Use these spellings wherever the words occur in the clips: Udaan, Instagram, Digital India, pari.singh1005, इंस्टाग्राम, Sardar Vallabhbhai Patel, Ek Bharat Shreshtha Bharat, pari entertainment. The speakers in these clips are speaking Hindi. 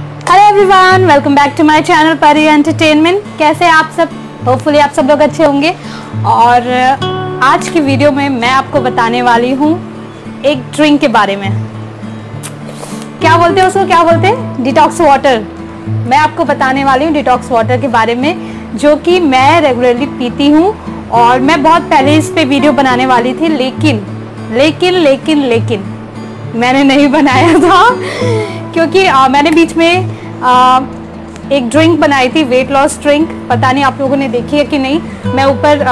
Hello everyone, welcome back to my channel Pari entertainment. कैसे आप सब? होपफुली आप सब लोग अच्छे होंगे। और आज की वीडियो में मैं आपको बताने वाली हूँ एक ड्रिंक के बारे में। क्या बोलते हैं उसको, क्या बोलते हैं? Detox water. मैं आपको बताने वाली हूँ डिटॉक्स वाटर के बारे में, जो कि मैं रेगुलरली पीती हूँ। और मैं बहुत पहले इस पर वीडियो बनाने वाली थी, लेकिन मैंने नहीं बनाया था, क्योंकि मैंने बीच में एक ड्रिंक बनाई थी, वेट लॉस ड्रिंक। पता नहीं आप लोगों ने देखी है कि नहीं। मैं ऊपर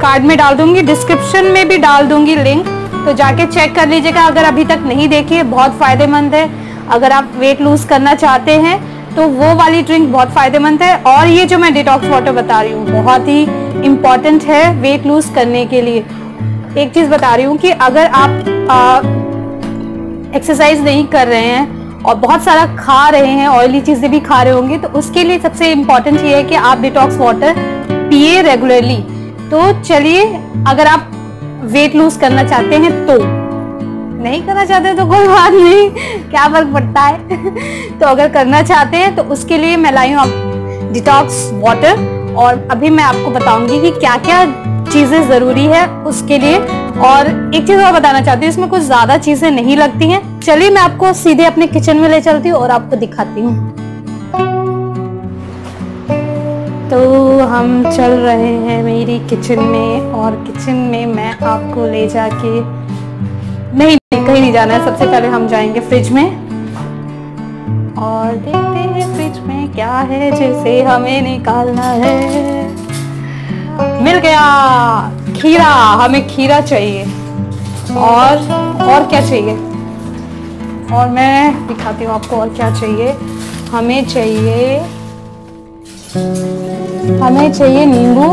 कार्ड में डाल दूँगी, डिस्क्रिप्शन में भी डाल दूँगी लिंक, तो जाके चेक कर लीजिएगा अगर अभी तक नहीं देखी है। बहुत फ़ायदेमंद है अगर आप वेट लूज़ करना चाहते हैं, तो वो वाली ड्रिंक बहुत फ़ायदेमंद है। और ये जो मैं डिटॉक्स वाटर बता रही हूँ बहुत ही इम्पॉर्टेंट है वेट लूज़ करने के लिए। एक चीज़ बता रही हूँ कि अगर आप एक्सरसाइज नहीं कर रहे हैं और बहुत सारा खा रहे हैं, ऑयली चीज़ें भी खा रहे होंगे, तो उसके लिए सबसे इम्पॉर्टेंट ये है कि आप डिटॉक्स वाटर पिए रेगुलरली। तो चलिए, अगर आप वेट लूज़ करना चाहते हैं तो, नहीं करना चाहते तो कोई बात नहीं, क्या फर्क पड़ता है। तो अगर करना चाहते हैं तो उसके लिए मैं लाई हूँ आप डिटॉक्स वाटर। और अभी मैं आपको बताऊंगी कि क्या क्या चीज़ें ज़रूरी है उसके लिए। और एक चीज़ और बताना चाहती हूँ, इसमें कुछ ज़्यादा चीज़ें नहीं लगती हैं। चलिए मैं आपको सीधे अपने किचन में ले चलती हूँ और आपको दिखाती हूँ। तो हम चल रहे हैं मेरी किचन में, और किचन में मैं आपको ले जाके, नहीं कहीं नहीं जाना है, सबसे पहले हम जाएंगे फ्रिज में और देखते हैं फ्रिज में क्या है जिसे हमें निकालना है। मिल गया खीरा, हमें खीरा चाहिए। और क्या चाहिए? और मैं दिखाती हूँ आपको और क्या चाहिए। हमें चाहिए नींबू,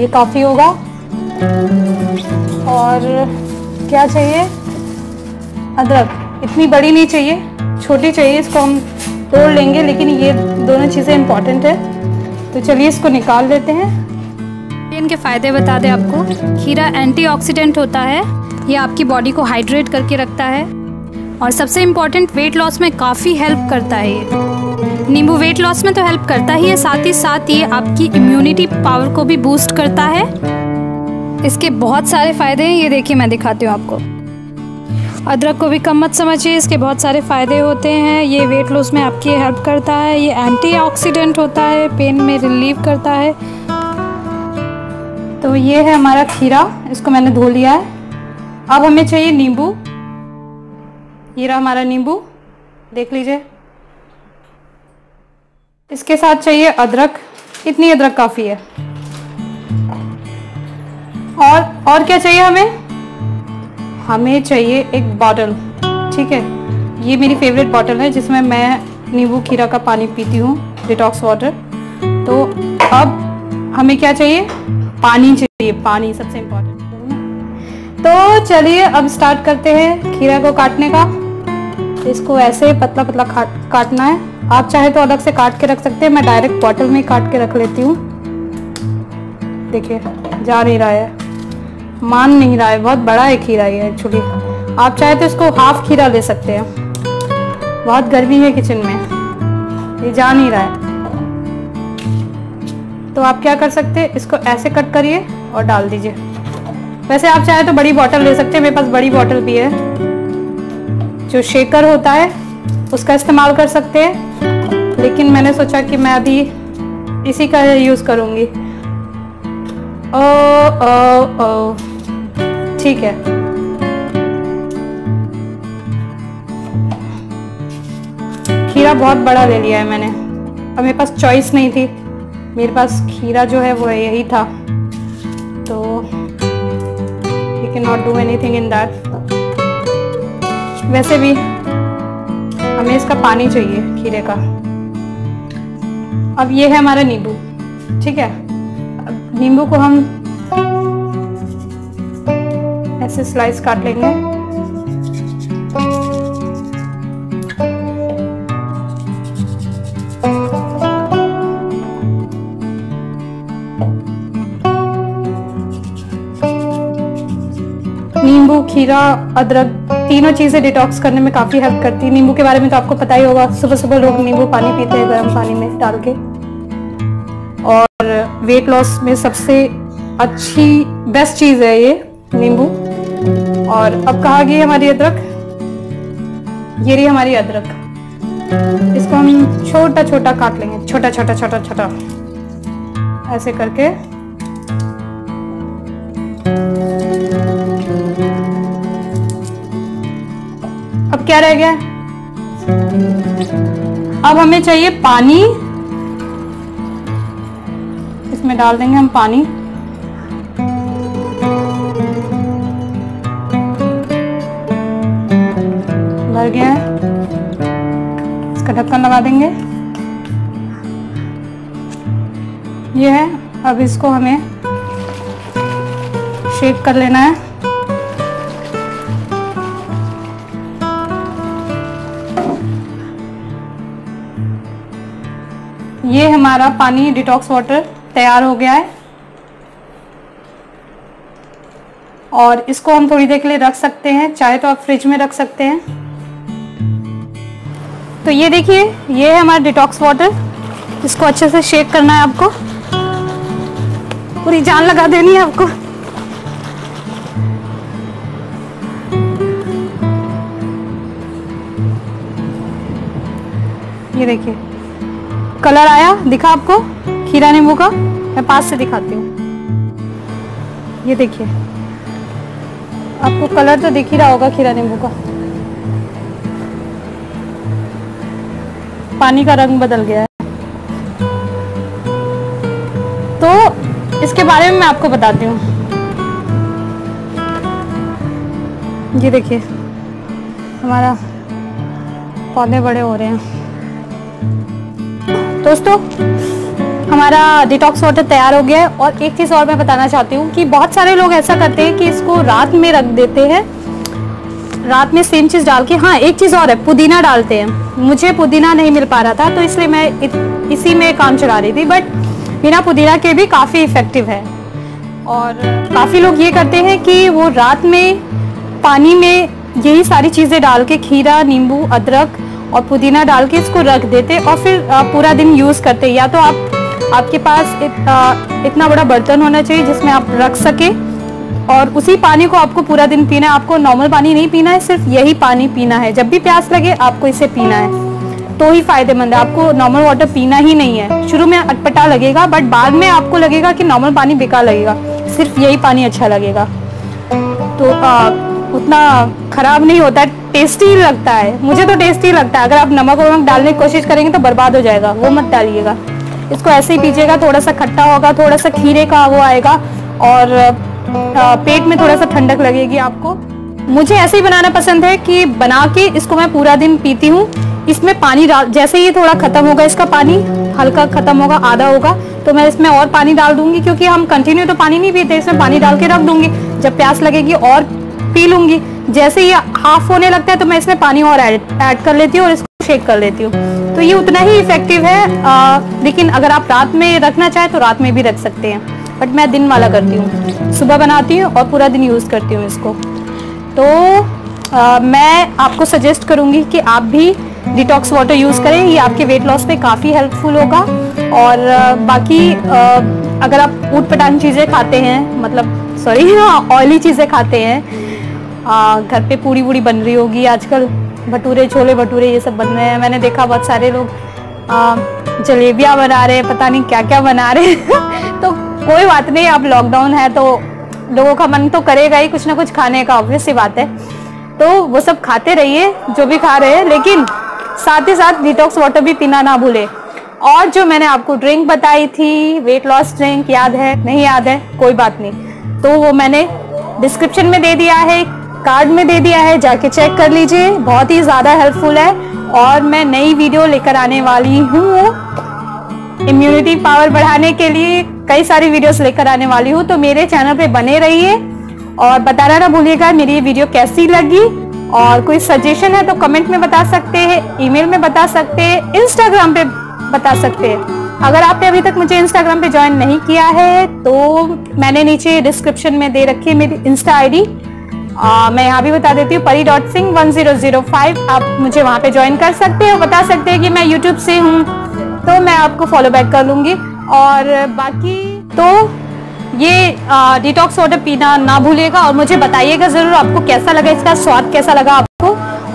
ये काफ़ी होगा। और क्या चाहिए? अदरक, इतनी बड़ी नहीं चाहिए, छोटी चाहिए, इसको हम तोड़ लेंगे। लेकिन ये दोनों चीज़ें इम्पॉर्टेंट है, तो चलिए इसको निकाल लेते हैं। इनके फ़ायदे बता दें आपको। खीरा एंटीऑक्सीडेंट होता है, ये आपकी बॉडी को हाइड्रेट करके रखता है, और सबसे इम्पॉर्टेंट वेट लॉस में काफ़ी हेल्प करता है। ये नींबू वेट लॉस में तो हेल्प करता ही है, साथ ही साथ ये आपकी इम्यूनिटी पावर को भी बूस्ट करता है। इसके बहुत सारे फ़ायदे हैं, ये देखिए मैं दिखाती हूँ आपको। अदरक को भी कम मत समझिए, इसके बहुत सारे फ़ायदे होते हैं। ये वेट लॉस में आपकी हेल्प करता है, ये एंटीऑक्सीडेंट होता है, पेन में रिलीव करता है। तो ये है हमारा खीरा, इसको मैंने धो लिया है। अब हमें चाहिए नींबू। ये रहा हमारा नींबू, देख लीजिए। इसके साथ चाहिए अदरक, इतनी अदरक काफ़ी है। और क्या चाहिए हमें? हमें चाहिए एक बॉटल, ठीक है। ये मेरी फेवरेट बॉटल है जिसमें मैं नींबू खीरा का पानी पीती हूँ, डिटॉक्स वाटर। तो अब हमें क्या चाहिए? पानी चाहिए, पानी सबसे इम्पोर्टेंट। तो चलिए अब स्टार्ट करते हैं खीरा को काटने का। इसको ऐसे पतला पतला काटना है। आप चाहे तो अलग से काट के रख सकते हैं, मैं डायरेक्ट बॉटल में काट के रख लेती हूँ। देखिए जा नहीं रहा है, मान नहीं रहा है, बहुत बड़ा है खीरा ये एक्चुअली। आप चाहे तो इसको हाफ खीरा ले सकते हैं। बहुत गर्मी है किचन में, ये जा नहीं रहा है। तो आप क्या कर सकते हैं, इसको ऐसे कट करिए और डाल दीजिए। वैसे आप चाहे तो बड़ी बॉटल ले सकते हैं, मेरे पास बड़ी बॉटल भी है। जो शेकर होता है उसका इस्तेमाल कर सकते हैं, लेकिन मैंने सोचा कि मैं अभी इसी का यूज़ करूँगी। ओ ठीक है। खीरा बहुत बड़ा ले लिया है मैंने, अब मेरे पास चॉइस नहीं थी, मेरे पास खीरा जो है वो यही था। तो you can not do anything in that. वैसे भी हमें इसका पानी चाहिए खीरे का। अब ये है हमारा नींबू, ठीक है। अब नींबू को हम ऐसे स्लाइस काट लेंगे। नींबू, जीरा अदरक तीनों चीज़ें डिटॉक्स करने में काफ़ी हेल्प करती है। नींबू के बारे में तो आपको पता ही होगा, सुबह सुबह लोग नींबू पानी पीते हैं गर्म पानी में डाल के। और वेट लॉस में सबसे अच्छी बेस्ट चीज़ है ये नींबू। और अब कहाँ गई हमारी अदरक, ये रही हमारी अदरक। इसको हम छोटा छोटा काट लेंगे, छोटा छोटा छोटा छोटा ऐसे करके। अब क्या रह गया, अब हमें चाहिए पानी। इसमें डाल देंगे हम पानी। भर गया है, इसका ढक्कन लगा देंगे। ये है, अब इसको हमें शेक कर लेना है। ये हमारा पानी डिटॉक्स वाटर तैयार हो गया है और इसको हम थोड़ी देर के लिए रख सकते हैं, चाहे तो आप फ्रिज में रख सकते हैं। तो ये देखिए, ये है हमारा डिटॉक्स वाटर। इसको अच्छे से शेक करना है आपको, पूरी जान लगा देनी है आपको। ये देखिए कलर आया, दिखा आपको खीरा नींबू का? मैं पास से दिखाती हूँ। ये देखिए, आपको कलर तो दिख ही रहा होगा खीरा नींबू का। पानी का रंग बदल गया है। तो इसके बारे में मैं आपको बताती हूँ। ये देखिए हमारा पौधे बड़े हो रहे हैं। दोस्तों हमारा डिटॉक्स वाटर तैयार हो गया है। और एक चीज़ और मैं बताना चाहती हूँ कि बहुत सारे लोग ऐसा करते हैं कि इसको रात में रख देते हैं, रात में सेम चीज़ डाल के। हाँ, एक चीज़ और है, पुदीना डालते हैं। मुझे पुदीना नहीं मिल पा रहा था तो इसलिए मैं इसी में काम चला रही थी, बट बिना पुदीना के भी काफ़ी इफ़ेक्टिव है। और काफ़ी लोग ये करते हैं कि वो रात में पानी में यही सारी चीज़ें डाल के, खीरा नींबू अदरक और पुदीना डाल के इसको रख देते और फिर पूरा दिन यूज़ करते। या तो आपके पास इतना बड़ा बर्तन होना चाहिए जिसमें आप रख सके और उसी पानी को आपको पूरा दिन पीना है। आपको नॉर्मल पानी नहीं पीना है, सिर्फ यही पानी पीना है। जब भी प्यास लगे आपको इसे पीना है तो ही फायदेमंद है। आपको नॉर्मल वाटर पीना ही नहीं है। शुरू में अटपटा लगेगा बट बाद में आपको लगेगा कि नॉर्मल पानी बेकार लगेगा, सिर्फ यही पानी अच्छा लगेगा। तो उतना खराब नहीं होता, टेस्टी लगता है। मुझे तो टेस्टी लगता है। अगर आप नमक वमक डालने की कोशिश करेंगे तो बर्बाद हो जाएगा, वो मत डालिएगा। इसको ऐसे ही पीजिएगा, थोड़ा सा खट्टा होगा, थोड़ा सा खीरे का वो आएगा और पेट में थोड़ा सा ठंडक लगेगी आपको। मुझे ऐसे ही बनाना पसंद है कि बना के इसको मैं पूरा दिन पीती हूँ। इसमें पानी डाल, जैसे ये थोड़ा ख़त्म होगा, इसका पानी हल्का ख़त्म होगा, आधा होगा, तो मैं इसमें और पानी डाल दूंगी क्योंकि हम कंटिन्यू तो पानी नहीं पीते। इसमें पानी डाल के रख दूंगी, जब प्यास लगेगी और पी लूँगी। जैसे ये हाफ होने लगता है तो मैं इसमें पानी और ऐड कर लेती हूँ और इसको शेक कर लेती हूँ। तो ये उतना ही इफेक्टिव है। लेकिन अगर आप रात में रखना चाहें तो रात में भी रख सकते हैं, बट मैं दिन वाला करती हूँ, सुबह बनाती हूँ और पूरा दिन यूज़ करती हूँ इसको। तो मैं आपको सजेस्ट करूँगी कि आप भी डिटॉक्स वाटर यूज़ करें। ये आपके वेट लॉस पे काफ़ी हेल्पफुल होगा। और बाकी अगर आप ऊट पटांग चीज़ें खाते हैं, मतलब सॉरी हाँ, ऑयली चीज़ें खाते हैं, घर पे पूरी वूड़ी बन रही होगी आजकल, भटूरे छोले भटूरे ये सब बन रहे हैं। मैंने देखा बहुत सारे लोग जलेबियाँ बना रहे हैं, पता नहीं क्या क्या बना रहे हैं। तो कोई बात नहीं, अब लॉकडाउन है तो लोगों का मन तो करेगा ही कुछ ना कुछ खाने का, ऑब्वियस सी बात है। तो वो सब खाते रहिए जो भी खा रहे हैं, लेकिन साथ ही साथ डिटॉक्स वाटर भी पीना ना भूले। और जो मैंने आपको ड्रिंक बताई थी, वेट लॉस ड्रिंक, याद है नहीं याद है कोई बात नहीं, तो वो मैंने डिस्क्रिप्शन में दे दिया है, कार्ड में दे दिया है, जाके चेक कर लीजिए। बहुत ही ज़्यादा हेल्पफुल है। और मैं नई वीडियो लेकर आने वाली हूँ, इम्यूनिटी पावर बढ़ाने के लिए कई सारी वीडियोस लेकर आने वाली हूँ। तो मेरे चैनल पे बने रहिए और बताना ना भूलिएगा मेरी ये वीडियो कैसी लगी। और कोई सजेशन है तो कमेंट में बता सकते हैं, ईमेल में बता सकते हैं, इंस्टाग्राम पे बता सकते हैं। अगर आपने अभी तक मुझे इंस्टाग्राम पे ज्वाइन नहीं किया है तो मैंने नीचे डिस्क्रिप्शन में दे रखी है मेरी इंस्टा ID। मैं यहाँ भी बता देती हूँ pari.singh1005 आप मुझे वहाँ पे ज्वाइन कर सकते हो, बता सकते हैं कि मैं YouTube से हूँ तो मैं आपको फॉलो बैक कर लूँगी। और बाकी तो ये डिटॉक्स वाटर पीना ना भूलिएगा और मुझे बताइएगा ज़रूर आपको कैसा लगा, इसका स्वाद कैसा लगा आपको,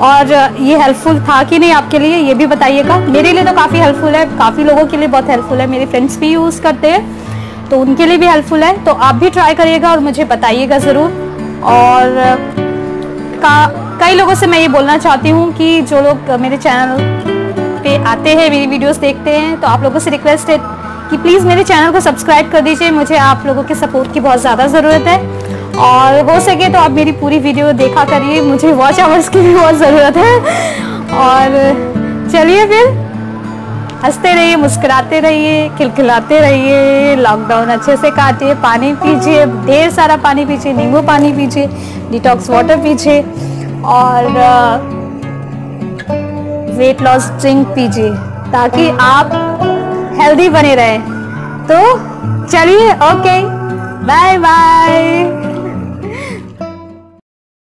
और ये हेल्पफुल था कि नहीं आपके लिए ये भी बताइएगा। मेरे लिए तो काफ़ी हेल्पफुल है, काफ़ी लोगों के लिए बहुत हेल्पफुल है, मेरे फ्रेंड्स भी यूज़ करते हैं तो उनके लिए भी हेल्पफुल है। तो आप भी ट्राई करिएगा और मुझे बताइएगा ज़रूर। और कई लोगों से मैं ये बोलना चाहती हूँ कि जो लोग मेरे चैनल पे आते हैं, मेरी वीडियोस देखते हैं, तो आप लोगों से रिक्वेस्ट है कि प्लीज़ मेरे चैनल को सब्सक्राइब कर दीजिए, मुझे आप लोगों के सपोर्ट की बहुत ज़्यादा ज़रूरत है। और हो सके तो आप मेरी पूरी वीडियो देखा करिए, मुझे वॉच आवर्स की भी बहुत ज़रूरत है। और चलिए फिर, हंसते रहिए, मुस्कुराते रहिए, खिलखिलाते रहिए, लॉकडाउन अच्छे से काटिए, पानी पीजिए, ढेर सारा पानी पीजिए, नींबू पानी पीजिए, डिटॉक्स वाटर पीजिए और वेट लॉस ड्रिंक पीजिए ताकि आप हेल्दी बने रहें। तो चलिए, ओके, बाय बाय।